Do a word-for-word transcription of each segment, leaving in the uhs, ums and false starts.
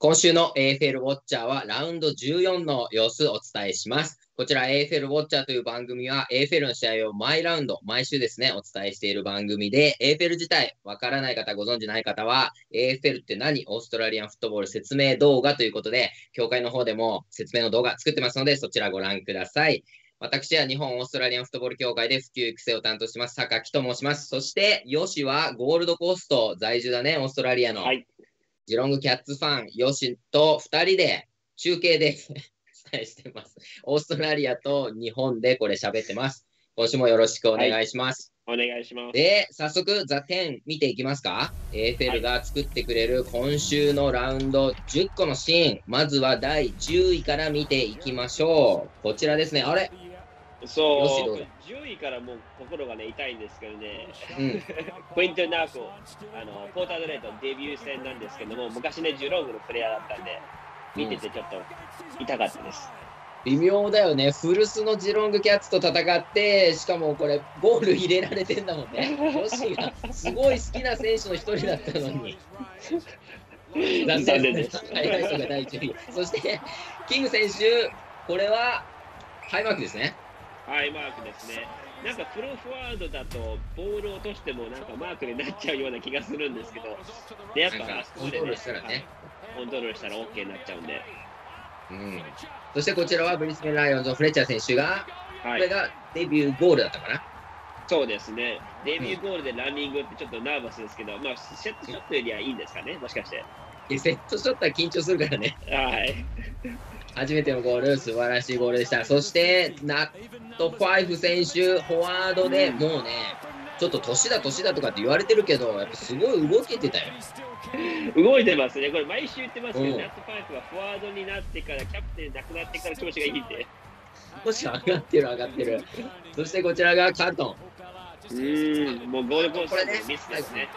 今週の エーエフエル ウォッチャーはラウンドじゅうよんの様子をお伝えします。こちら エーエフエル ウォッチャーという番組は エーエフエル の試合を毎ラウンド、毎週ですね、お伝えしている番組で エーエフエル 自体わからない方、ご存知ない方は エーエフエル って何？オーストラリアンフットボール説明動画ということで、協会の方でも説明の動画作ってますので、そちらご覧ください。私は日本オーストラリアンフットボール協会で普及育成を担当してます、坂木と申します。そして、ヨシはゴールドコースト在住だね、オーストラリアの。はい、ジロングキャッツファン、ヨシとふたりで中継でお伝えしてます。オーストラリアと日本でこれ喋ってます。今週もよろしくお願いします。はい、お願いします。で、早速、ザ・テン見ていきますか。エーエフエル が作ってくれる今週のラウンドじゅっこのシーン、まずはだいじゅういから見ていきましょう。こちらですね、あれそう、じゅういからもう心がね痛いんですけどね、うん、クイントン・ナーコ、あのポータードレートデビュー戦なんですけども、昔ね、ジュローグのプレイヤーだったんで、見ててちょっと痛かったです。うん、微妙だよね、古巣のジロングキャッツと戦って、しかもこれ、ゴール入れられてんだもんね、ヨシがすごい好きな選手の一人だったのに。残念です。そして、キング選手、これはハイマークですね。はい、マークですね。なんかプロフォワードだとボールを落としてもなんかマークになっちゃうような気がするんですけど、でやっぱコントロールしたらね、コントロールしたら オーケー になっちゃうんで、うん、そしてこちらはブリスベン・ライオンズのフレッチャー選手が、はい、これがデビューゴールだったかな。そうですね、デビューゴールでランニングってちょっとナーバスですけど、まあ、セットショットよりはいいんですかね、もしかして。セットショットは緊張するからね。はい初めてのゴール、素晴らしいゴールでした。そして、ナット・ファイフ選手、フォワードで、もうね、ちょっと年だ、年だとかって言われてるけど、やっぱすごい動けてたよ。動いてますね、これ、毎週言ってますけど、ナット・ファイフはフォワードになってから、キャプテンなくなってから調子がいいんで。少し上がってる、上がってる。そしてこちらがカートン。うーん、もうゴールコースでミスですね。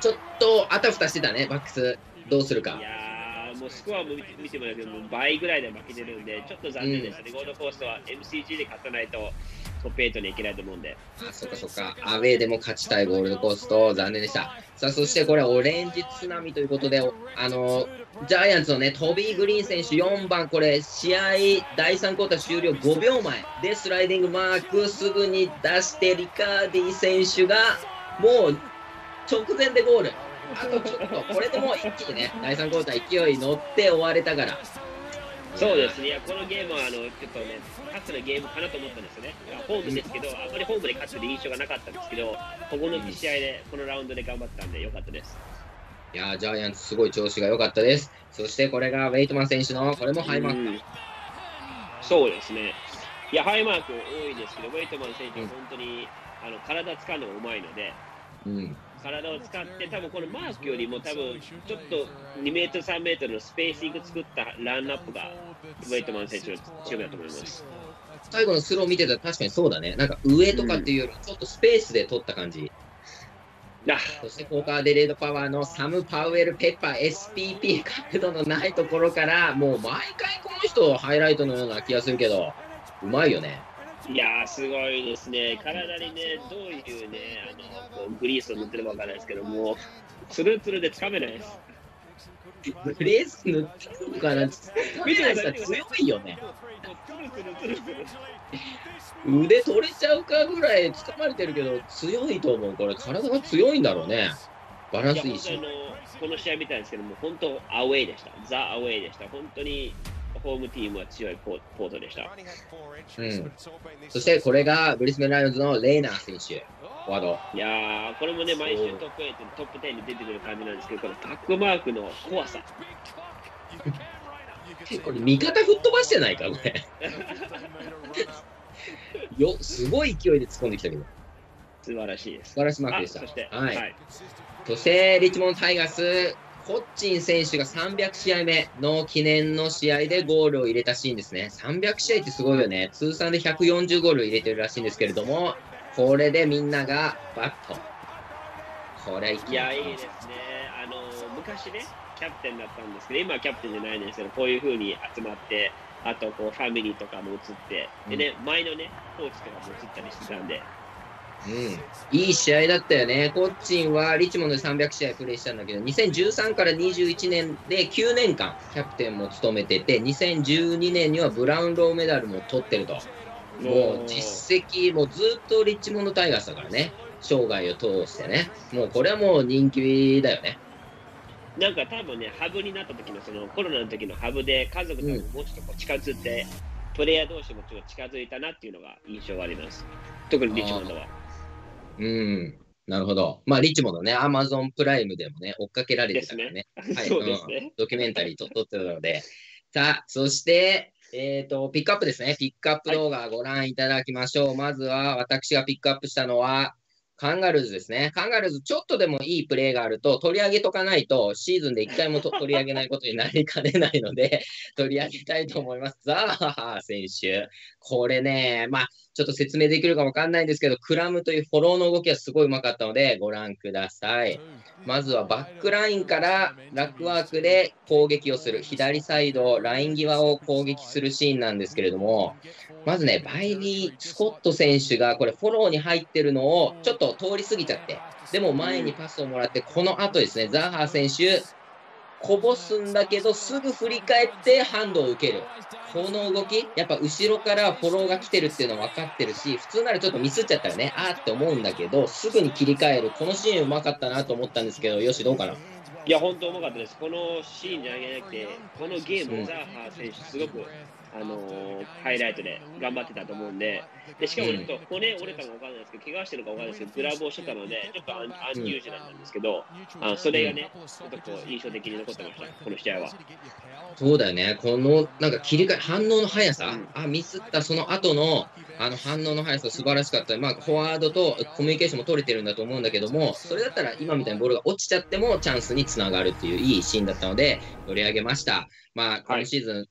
ちょっとあたふたしてたね、バックス、どうするか。もうスコアも見てもらうけど、倍ぐらいで負けてるんで、ちょっと残念でしたね、うん、ゴールドコーストは エムシージー で勝たないと、トップはちにいけないと思うんで、あ、そっかそっか、アウェーでも勝ちたいゴールドコースト、残念でした。さあ、そしてこれ、オレンジ津波ということで、あのジャイアンツのね、トビー・グリーン選手よんばん、これ、試合だいさんクォーター終了ごびょうまえで、スライディングマーク、すぐに出して、リカーディ選手が、もう直前でゴール。あとちょっとこれでもう一気にね、だいさんクォーター勢いに乗って終われたから、そうですね、このゲームはあのちょっとね、かつてのゲームかなと思ったんですよね、ホームですけど、あまりホームで勝つって印象がなかったんですけど、ここの試合で、このラウンドで頑張ったんで、よかったです。いやー、ジャイアンツ、すごい調子が良かったです、そしてこれがウェイトマン選手の、これもハイマーク。そうですね、いや、ハイマーク多いですけど、ウェイトマン選手は本当に、うん、あの体使うのがうまいので。うん、体を使って、多分このマークよりも、多分ちょっとにメートル、さんメートルのスペーシング作ったランナップが、ウェイトマン選手のチームだと思います。最後のスロー見てたら、確かにそうだね、なんか上とかっていうより、ちょっとスペースで取った感じ。うん、そして、ここはアデレードパワーのサム・パウエル・ペッパー、エスピーピー 角度のないところから、もう毎回この人、ハイライトのような気がするけど、うまいよね。いやー、すごいですね、体にね、どういうね、あのこうグリースを塗ってるかわからないですけども、つるつるでつかめないです。グリース塗ってるのかな、見てない人は強いよね。腕取れちゃうかぐらいつかまれてるけど、強いと思う、これ、体が強いんだろうね、バランスいいし。この試合見たんですけども、本当、アウェイでした、ザ・アウェイでした、本当に。ホームチームは強いポートでした、うん、そしてこれがブリスベン・ライオンズのレイナー選手、フォワード。いやー、これもね、毎週トップはち、トップじゅうに出てくる感じなんですけど、このタックマークの怖さ。これ、味方吹っ飛ばしてないか、これ。よ、すごい勢いで突っ込んできたけど。素晴らしいです。素晴らしいマークでした。そして、はいはい、そしてリッチモンドタイガース。ホッチン選手がさんびゃくしあいめの記念の試合でゴールを入れたシーンですね。さんびゃくしあいってすごいよね。通算でひゃくよんじゅうゴールを入れてるらしいんですけれども、これでみんながバッと。これいきなり。いや、いいですね。あの、昔ね、キャプテンだったんですけど、今はキャプテンじゃないんですけど、こういうふうに集まって、あとこうファミリーとかも映って、でね、うん、前のね、コーチとかも映ったりしてたんで、うん、いい試合だったよね。コッチンはリッチモンドでさんびゃくしあいプレーしたんだけど、にせんじゅうさんからにじゅういちねんできゅうねんかんキャプテンも務めてて、にせんじゅうにねんにはブラウンローメダルも取ってると。もう実績もずっとリッチモンドタイガースだからね、生涯を通してね、もうこれはもう人気だよね。なんか多分ね、ハブになった時のそのコロナの時のハブで家族とももうちょっと近づいて、うん、プレイヤー同士もちょっと近づいたなっていうのが印象があります。特にリッチモンドは。うん、なるほど。まあリッチモンドね、アマゾンプライムでもね、追っかけられてたからね。ですね。はい、そうですね、うん。ドキュメンタリーと撮ってたので。さあ、そして、えーと、ピックアップですね。ピックアップ動画ご覧いただきましょう。はい、まずは私がピックアップしたのは、カンガルーズですね。カンガルーズ、ちょっとでもいいプレーがあると取り上げとかないと、シーズンで一回もと取り上げないことになりかねないので、取り上げたいと思います。ザーハー選手、これね、まあ、ちょっと説明できるかわかんないんですけど、クラムというフォローの動きはすごいうまかったので、ご覧ください。まずはバックラインからラックワークで攻撃をする、左サイド、ライン際を攻撃するシーンなんですけれども、まずね、バイリー・スコット選手が、これ、フォローに入ってるのを、ちょっと通り過ぎちゃって、でも前にパスをもらって、この後ですね、ザハー選手、こぼすんだけど、すぐ振り返ってハンドを受ける。この動き、やっぱ後ろからフォローが来てるっていうのは分かってるし、普通ならちょっとミスっちゃったらね、あーって思うんだけど、すぐに切り替える。このシーンうまかったなと思ったんですけど、よし、どうかな。いや、本当うまかったです。このシーンじゃなくて、このゲーム、ザーハー選手、すごく、あのー、ハイライトで頑張ってたと思うんで、でしかもちょっと骨折れたのか分からないですけど、怪我してるか分からないですけど、グラブをしてたので、ちょっとアンニュージュだったんですけど、あのそれがね、ちょっとこう印象的に残ってました、この試合は。そうだよね、このなんか切り替え、反応の速さ、うん、あミスったその後のあの反応の速さ、素晴らしかった、まあ、フォワードとコミュニケーションも取れてるんだと思うんだけども、それだったら今みたいにボールが落ちちゃっても、チャンスにつながるっていういいシーンだったので、取り上げました。まあ、今シーズン、はい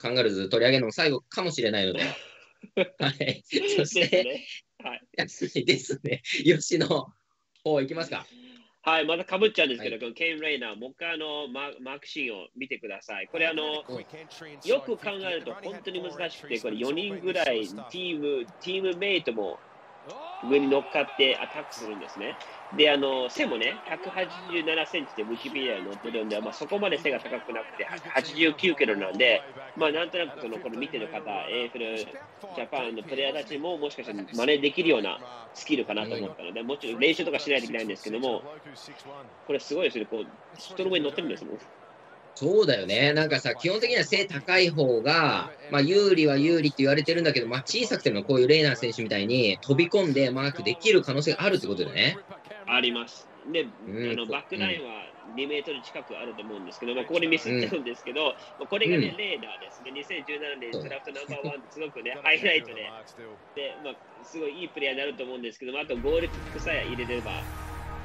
カンガルーズ取り上げるのも最後かもしれないので、はい、そして、ですね、吉野、いきますか。はい、またかぶっちゃうんですけど、はい、このケイン・レイナー、もう一回あのマークシーンを見てください。これあの、よく考えると本当に難しくて、これよにんぐらいチーム、チームメイトも上に乗っかってアタックするんですね。で、あの背もね、ひゃくはちじゅうななセンチでウィキペディアに載ってるんで、まあ、そこまで背が高くなくて、はちじゅうきゅうキロなんで、まあ、なんとなくそのこの見てる方、エーエフエル ジャパンのプレイヤーたちももしかしたら真似できるようなスキルかなと思ったので、もちろん練習とかしないといけないんですけども、これすごいですね、こう人の上に乗ってるんですもん。そうだよね、なんかさ、基本的には背高い方が、まあ、有利は有利って言われてるんだけど、まあ、小さくてもこういうレイナー選手みたいに飛び込んでマークできる可能性があるってことだよね。あります。で、うん、あのバックラインはにメートル近くあると思うんですけど、うん、まあここでミスってるんですけど、うん、これが、ね、レーダーですね、にせんじゅうななねんドラフトナンバーワン、すごく、ね、ハイライトで、でまあ、すごいいいプレーヤーになると思うんですけど、まあ、あとゴールキックさえ入れれば、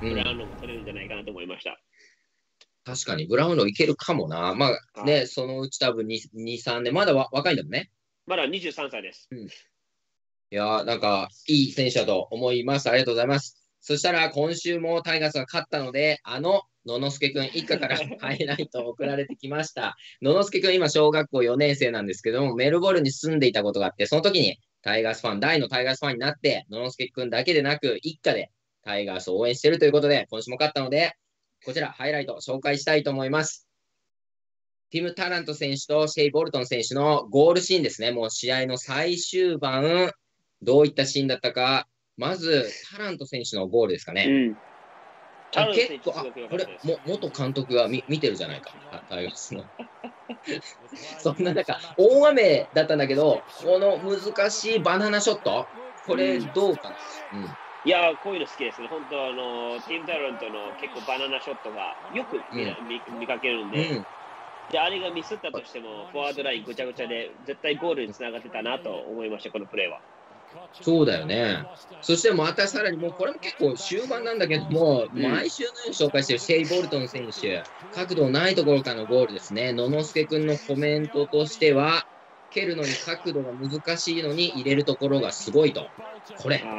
ブラウンローも取れるんじゃないかなと思いました。うん確かに、ブラウンローいけるかもな。まあね、そのうち多分に、さんねん、まだわ若いんだもんね。まだにじゅうさんさいです。うん、いやー、なんか、いい選手だと思います。ありがとうございます。そしたら、今週もタイガースが勝ったので、あの、ののすけくん一家からハイライト送られてきました。ののすけくん、今、小学校よねんせいなんですけども、メルボルンに住んでいたことがあって、その時にタイガースファン、大のタイガースファンになって、ののすけくんだけでなく、一家でタイガースを応援しているということで、今週も勝ったので、こちら、ハイライト紹介したいと思います。ティム・タラント選手とシェイ・ボルトン選手のゴールシーンですね。もう試合の最終盤、どういったシーンだったか。まず、タラント選手のゴールですかね。うん、あ結構、あ、これ、も元監督が見てるじゃないか。タイガースの。そんな中、大雨だったんだけど、この難しいバナナショット、これ、どうかな。うんうんいやーこういうの好きですね、本当、あのティム・タラントの結構バナナショットがよく 見,、うん、見かけるんで、うん、で、あれがミスったとしても、フォワードラインぐちゃぐちゃで、絶対ゴールにつながってたなと思いました、このプレーは。そうだよね、そしてまたさらに、もうこれも結構終盤なんだけども、うん、毎週のように紹介してるシェイ・ボルトン選手、角度ないところからのゴールですね、ののすけ君のコメントとしては、蹴るのに角度が難しいのに入れるところがすごいと。これ、角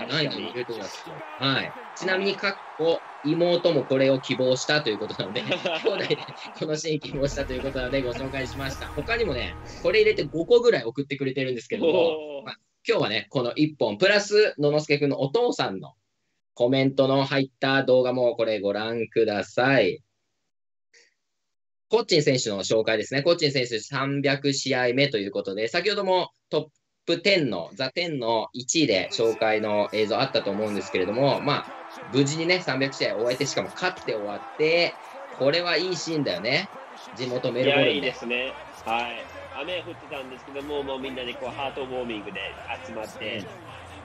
度ないのに入れるところがすごい。はい。ちなみに、かっこ妹もこれを希望したということなので、兄弟でこのシーン希望したということなのでご紹介しました。他にもね、これ入れてごこぐらい送ってくれてるんですけども、まあ、今日はね、このいっぽん、プラス、ののすけくんのお父さんのコメントの入った動画もこれご覧ください。コッチン選手の紹介ですね。コッチン選手さんびゃくしあいめということで、先ほどもトップじゅうの、ザ・テンのいちいで紹介の映像あったと思うんですけれども、まあ、無事にね、さんびゃくしあい終えて、しかも勝って終わって、これはいいシーンだよね。地元メルボルンで。いや、いいですね。はい。雨降ってたんですけども、もうみんなでこうハートウォーミングで集まって、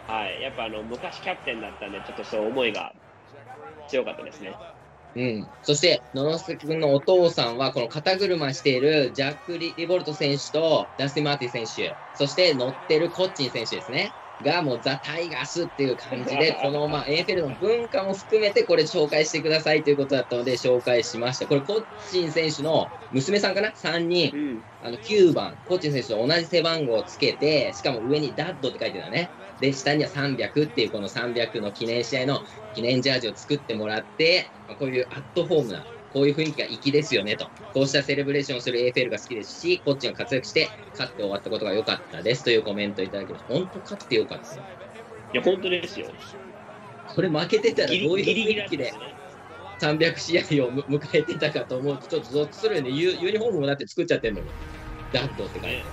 はい、やっぱあの昔キャプテンだったんで、ちょっとそう思いが強かったですね。うん、そして、ののすけ君のお父さんは、この肩車しているジャック・リボルト選手とダスティン・マーティ選手、そして乗ってるコッチン選手ですね、がもうザ・タイガースっていう感じで、このまあ エーエフエル の文化も含めて、これ、紹介してくださいということだったので、紹介しました。これ、コッチン選手の娘さんかな、さんにん、うん、あのきゅうばん、コッチン選手と同じ背番号をつけて、しかも上にダッドって書いてたね。で、下にはさんびゃくっていう、このさんびゃくの記念試合の記念ジャージを作ってもらって、こういうアットホームな、こういう雰囲気が粋ですよねと、こうしたセレブレーションをする エーエフエル が好きですし、コッチンが活躍して、勝って終わったことが良かったですというコメントをいただきました。本当、勝って良かったですよ。いや、本当ですよ。これ、負けてたらどういう雰囲気でさんびゃくしあいを迎えてたかと思うと、ちょっとゾッとするよね、ユニフォームもだって作っちゃってるのに、ダッドって書いて。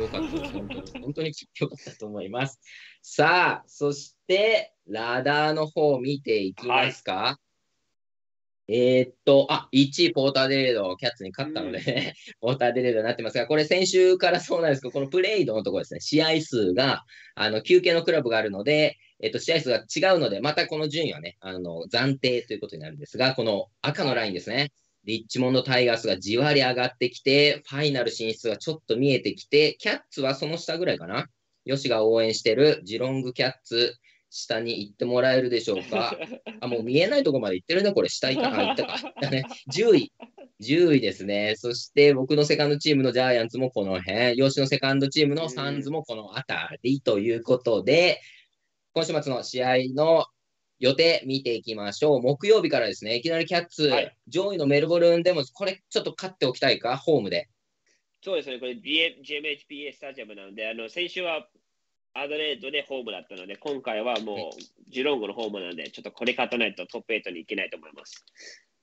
よかったです。本当に、本当に良かったと思います。さあ、そして、ラダーの方見ていきますか。はい、えーっと、あ、いちい、ポーター・デレード、キャッツに勝ったので、ね、うん、ポーター・デレードになってますが、これ、先週からそうなんですけど、このプレイドのところですね、試合数が、あの休憩のクラブがあるので、えっと、試合数が違うので、またこの順位はね、あの暫定ということになるんですが、この赤のラインですね。リッチモンドタイガースがじわり上がってきて、ファイナル進出がちょっと見えてきて、キャッツはその下ぐらいかな。ヨシが応援してるジロングキャッツ、下に行ってもらえるでしょうか。あ、もう見えないとこまで行ってるね、これ。下行ったか、行ったか。じゅうい。じゅういですね。そして僕のセカンドチームのジャイアンツもこの辺、ヨシのセカンドチームのサンズもこの辺りということで、今週末の試合の予定見ていきましょう。木曜日からですね、いきなりキャッツ、はい、上位のメルボルンでも、これちょっと勝っておきたいか、ホームで。そうですね、これ、ジェーエムエイチビーエー スタジアムなので、あの先週はアドレードでホームだったので、今回はもうジロンゴのホームなので、ちょっとこれ勝たないとトップはちに行けないと思います。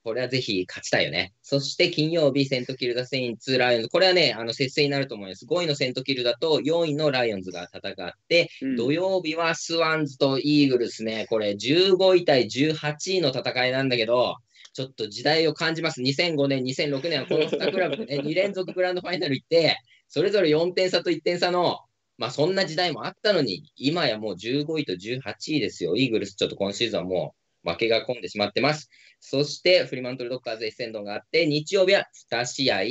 これはぜひ勝ちたいよね。そして金曜日、セントキルダ・セインツ、ライオンズ。これはね、あの接戦になると思います。ごいのセントキルダとよんいのライオンズが戦って、うん、土曜日はスワンズとイーグルスね、これじゅうごい対じゅうはちいの戦いなんだけど、ちょっと時代を感じます。にせんごねん、にせんろくねんはこのにクラブで、ね、に連続グランドファイナル行って、それぞれよんてんさといってんさの、まあそんな時代もあったのに、今やもうじゅうごいとじゅうはちいですよ。イーグルス、ちょっと今シーズンはもう、負けが込んでしまってます。そして、フリマントルドッカーズ一戦があって、日曜日はに試合、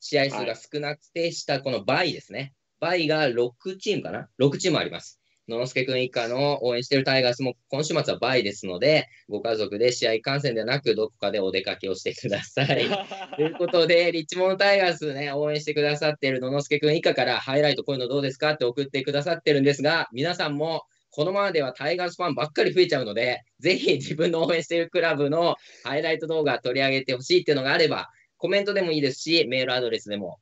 試合数が少なくて、下、この倍ですね。倍がろくチームかな ?ろく チームあります。ののすけくん以下の応援しているタイガースも、今週末は倍ですので、ご家族で試合観戦ではなく、どこかでお出かけをしてください。ということで、リッチモンドタイガースね、応援してくださっているののすけくん以下から、ハイライト、こういうのどうですかって送ってくださってるんですが、皆さんも、このままではタイガースファンばっかり増えちゃうので、ぜひ自分の応援しているクラブのハイライト動画取り上げてほしいっていうのがあれば、コメントでもいいですし、メールアドレスでも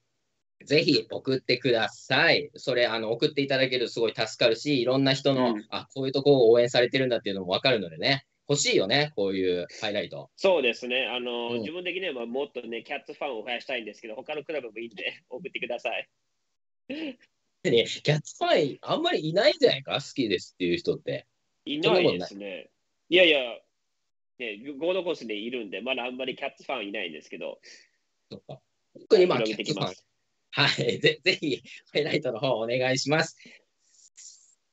ぜひ送ってください。それ、あの送っていただけるとすごい助かるし、いろんな人の、うん、あ、こういうところを応援されてるんだっていうのも分かるのでね、欲しいよね、こういうハイライト。そうですね、あの、うん、自分的にはもっとね、キャッツファンを増やしたいんですけど、他のクラブもいいんで、送ってください。キャッツファンあんまりいないんじゃないか、好きですっていう人って。いないですね。いやいや、ね、ゴールドコースでいるんで、まだあんまりキャッツファンいないんですけど。そうか。特にまあ、キャッツファン。はい。ぜひ、ハイライトの方お願いします。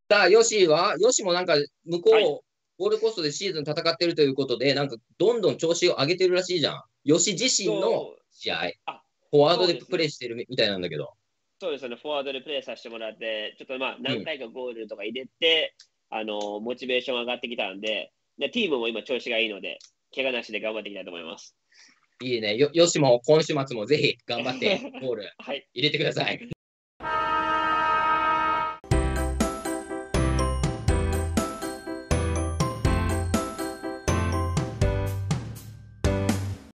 さあ、ヨシは、ヨシもなんか、向こう、はい、ゴールドコーストでシーズン戦ってるということで、なんか、どんどん調子を上げてるらしいじゃん。ヨシ自身の試合、フォワードでプレーしてるみたいなんだけど。そうですね、フォワードでプレーさせてもらって、ちょっとまあ何回かゴールとか入れて、うん、あのモチベーション上がってきたんで、で、チームも今調子がいいので、怪我なしで頑張っていきたいと思います。いいね、よ、よしも今週末もぜひ頑張ってゴール入れてください。はい